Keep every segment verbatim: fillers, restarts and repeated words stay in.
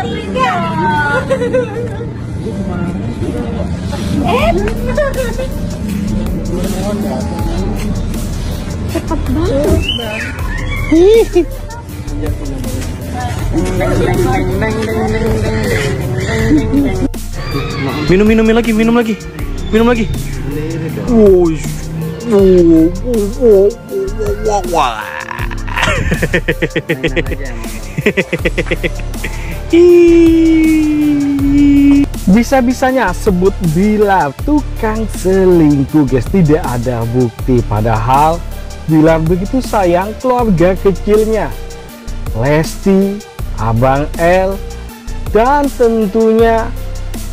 telinga. Eh, cepat banget. Hihi. Minum minum lagi, minum lagi, minum lagi. Wuih, wuh, wuh, wuh, wuh, wah. Bisa-bisanya sebut Billar tukang selingkuh, guys. Tidak ada bukti, padahal Billar begitu sayang keluarga kecilnya, Lesti, Abang L, dan tentunya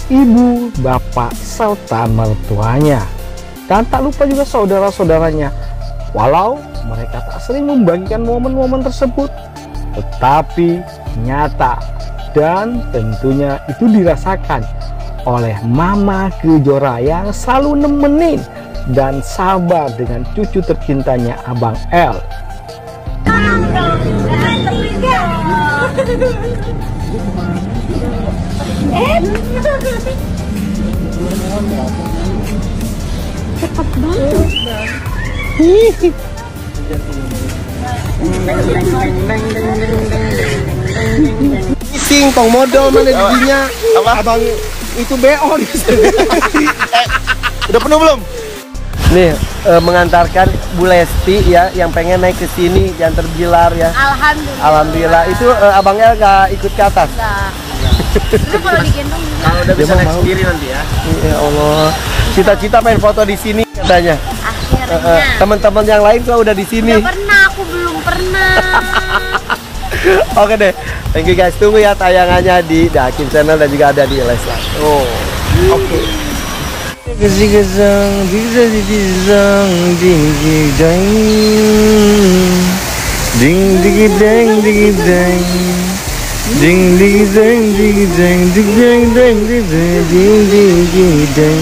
ibu, bapak, serta mertuanya. Dan tak lupa juga saudara-saudaranya. Walau mereka tak sering membagikan momen-momen tersebut, tetapi nyata dan tentunya itu dirasakan oleh Mama Kejora yang selalu nemenin dan sabar dengan cucu tercintanya Abang L. Cepat banget. Hihi. Sing tong modal mana didinya? Abang itu B O. Eh, udah penuh belum? Nih e, mengantarkan Bu Lesti ya, yang pengen naik ke sini yang terbilar ya. Alhamdulillah. Alhamdulillah. Itu e, Abang El nggak ikut ke atas. Nah. Itu kalau digendong juga. Kalau udah bisa naik sendiri nanti ya. Ya Allah. Cita-cita pengen foto di sini katanya. Akhirnya. Teman-teman yang lain kalau udah di sini. Udah pernah, aku belum pernah. Oke deh. Thank you guys. Tunggu ya tayangannya di Dakin Channel dan juga ada di Lesti. Oh. Oke. Gezigezang, digizang, digidang. Ding digidang, digidang. Ding ding ding ding ding ding ding ding ding ding ding ding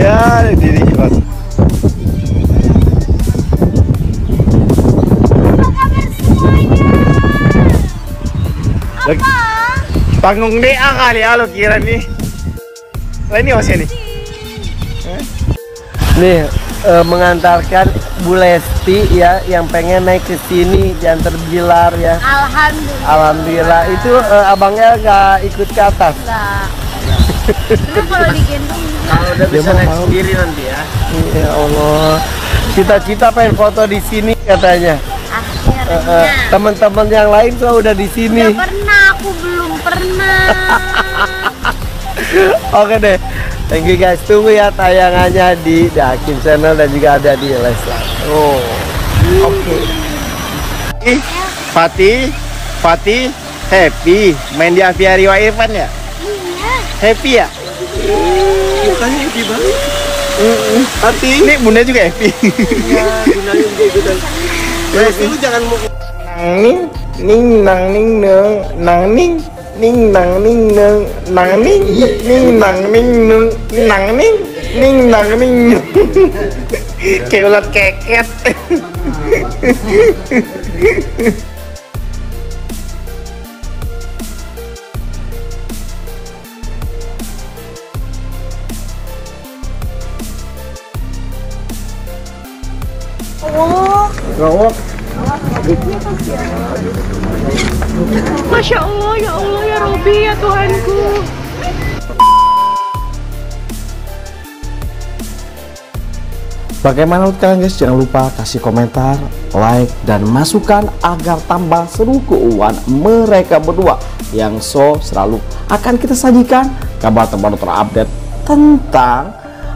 Ya, ini kipas. Panggung D A kali ya, lo kira nih. Lah ini O C nih. Eh? Nih e, mengantarkan Bu Lesti ya, yang pengen naik ke sini yang terbilar ya. Alhamdulillah. Alhamdulillah. Itu e, abangnya nggak ikut ke atas. Nah. Itu kalau digendong juga. Kalau udah bisa naik sendiri nanti ya. Ya Allah. Cita-cita pengen foto di sini katanya. Akhirnya. Uh, uh, Teman-teman yang lain tuh udah di sini. Udah pernah, aku belum pernah. Oke deh. Thank you guys. Tunggu ya tayangannya di Dakin Channel dan juga ada di Lesti. Oh. Oke. Okay. Fati, Fati happy main di Aviariwa Event ya? Happy ya? Bukannya happy banget. Mm-mm. Hati ini bunda juga happy. Iya, bunda juga ikutan. Lesti lu jangan mau nang ning nang ning nang nang ning ning nang ning nang nang ning ning nang ning nang ning ning nang ning. Kayak ulat keket. Gawok. Masya Allah, ya Allah, ya Robi, ya Tuhanku. Bagaimana menurut kalian guys? Jangan lupa kasih komentar, like, dan masukan agar tambah seru keuangan mereka berdua yang so selalu akan kita sajikan kabar terbaru terupdate tentang